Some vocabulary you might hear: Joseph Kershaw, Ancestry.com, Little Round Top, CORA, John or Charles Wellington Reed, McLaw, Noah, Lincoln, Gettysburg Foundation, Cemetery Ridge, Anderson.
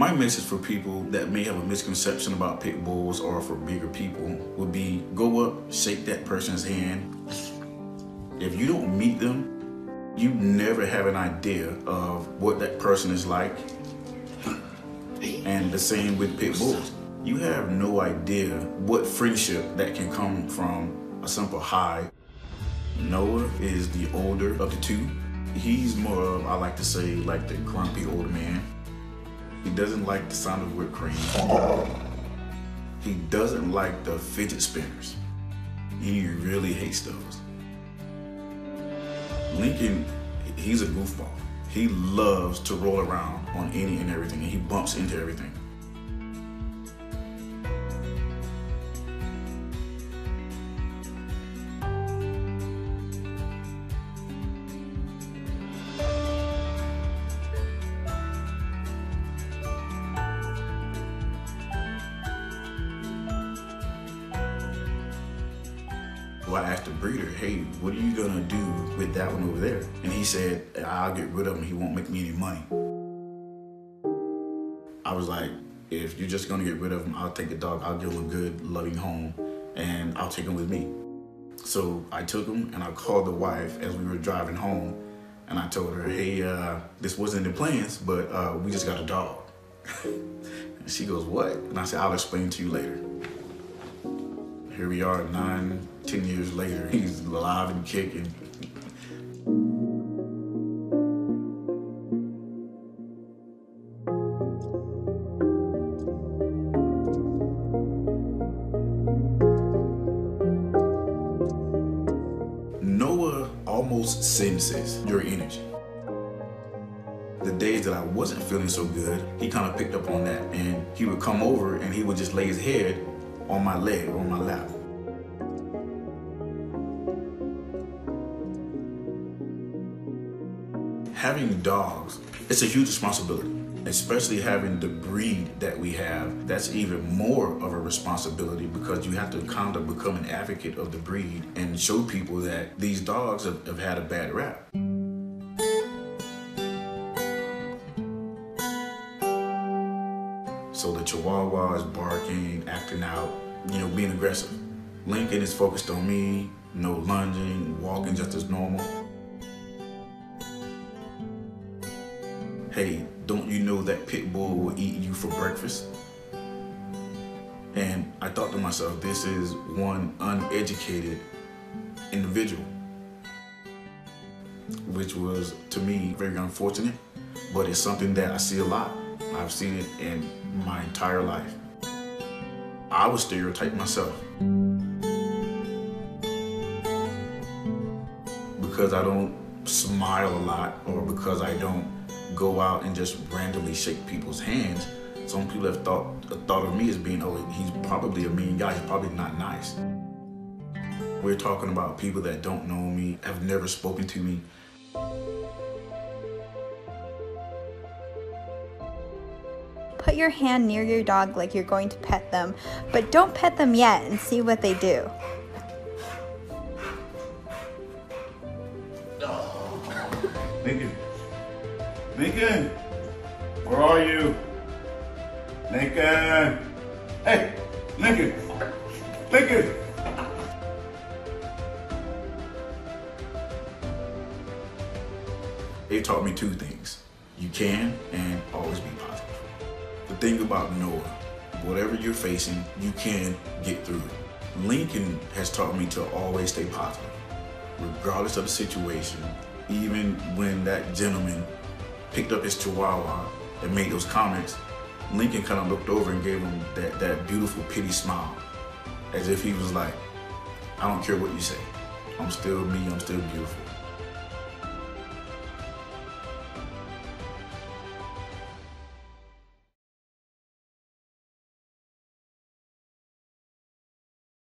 My message for people that may have a misconception about pit bulls or for bigger people would be go up, shake that person's hand. If you don't meet them, you never have an idea of what that person is like. And the same with pit bulls. You have no idea what friendship that can come from a simple hi. Noah is the older of the two. He's more of, I like to say, like the grumpy old man. He doesn't like the sound of whipped cream. He doesn't like the fidget spinners. He really hates those. Lincoln, he's a goofball. He loves to roll around on any and everything, and he bumps into everything. I asked the breeder, hey, what are you gonna do with that one over there? And he said, I'll get rid of him, he won't make me any money. I was like, if you're just gonna get rid of him, I'll take the dog, I'll give him a good, loving home, and I'll take him with me. So I took him and I called the wife as we were driving home, and I told her, hey, this wasn't in the plans, but we just got a dog. And she goes, what? And I said, I'll explain to you later. Here we are 9, 10 years later, he's alive and kicking. Noah almost senses your energy. The days that I wasn't feeling so good, he kind of picked up on that, and he would come over and he would just lay his head on my leg, on my lap. Having dogs, it's a huge responsibility, especially having the breed that we have. That's even more of a responsibility because you have to kind of become an advocate of the breed and show people that these dogs have had a bad rap. So the Chihuahua is barking, acting out, you know, being aggressive. Lincoln is focused on me, no lunging, walking just as normal. Hey, don't you know that pit bull will eat you for breakfast? And I thought to myself, this is one uneducated individual, which was, to me, very unfortunate, but it's something that I see a lot. I've seen it in my entire life. I would stereotype myself because I don't smile a lot or because I don't go out and just randomly shake people's hands. Some people have thought of me as being, oh, he's probably a mean guy, he's probably not nice. We're talking about people that don't know me, have never spoken to me. Put your hand near your dog like you're going to pet them, but don't pet them yet and see what they do. Thank you. Lincoln, where are you? Lincoln, hey, Lincoln, Lincoln. They taught me two things: you can and always be positive. The thing about Noah, whatever you're facing, you can get through it. Lincoln has taught me to always stay positive, regardless of the situation, even when that gentleman picked up his Chihuahua and made those comments, Lincoln kind of looked over and gave him that beautiful pity smile, as if he was like, I don't care what you say, I'm still me, I'm still beautiful.